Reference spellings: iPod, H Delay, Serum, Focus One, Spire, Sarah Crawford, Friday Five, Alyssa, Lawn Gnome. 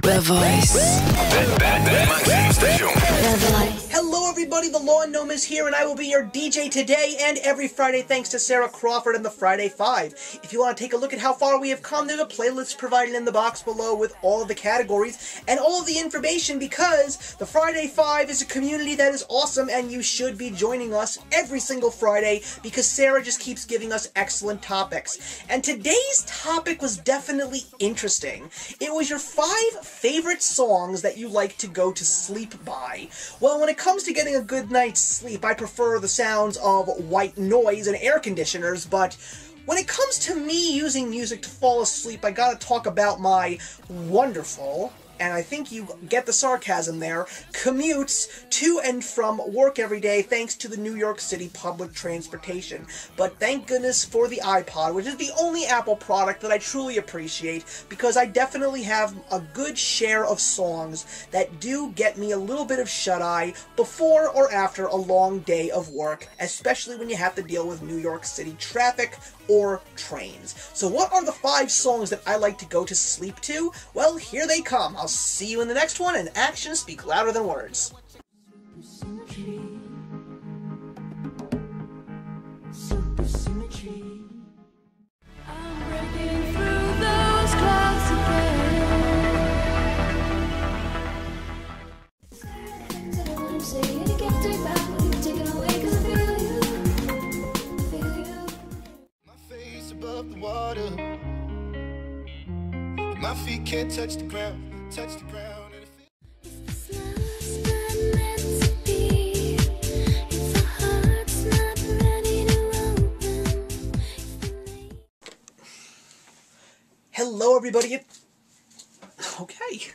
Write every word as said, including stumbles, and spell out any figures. The Voice. That, that, that magazine station. The Voice. Hello everybody, the Lawn Gnome is here and I will be your D J today and every Friday thanks to Sarah Crawford and the Friday Five. If you want to take a look at how far we have come, there's a playlist provided in the box below with all of the categories and all of the information, because the Friday Five is a community that is awesome and you should be joining us every single Friday because Sarah just keeps giving us excellent topics. And today's topic was definitely interesting. It was your five favorite songs that you like to go to sleep by. Well, when it comes When it comes to getting a good night's sleep, I prefer the sounds of white noise and air conditioners, but when it comes to me using music to fall asleep, I gotta talk about my wonderful, and I think you get the sarcasm there, commutes to and from work every day thanks to the New York City public transportation. But thank goodness for the iPod, which is the only Apple product that I truly appreciate, because I definitely have a good share of songs that do get me a little bit of shut-eye before or after a long day of work, especially when you have to deal with New York City traffic or trains. So what are the five songs that I like to go to sleep to? Well, here they come. I'll see you in the next one, and actions speak louder than words. My feet can't touch the ground. Touch the ground and it feels. It's this love's not meant to be. It's our heart's not ready to open. Hello everybody. Okay.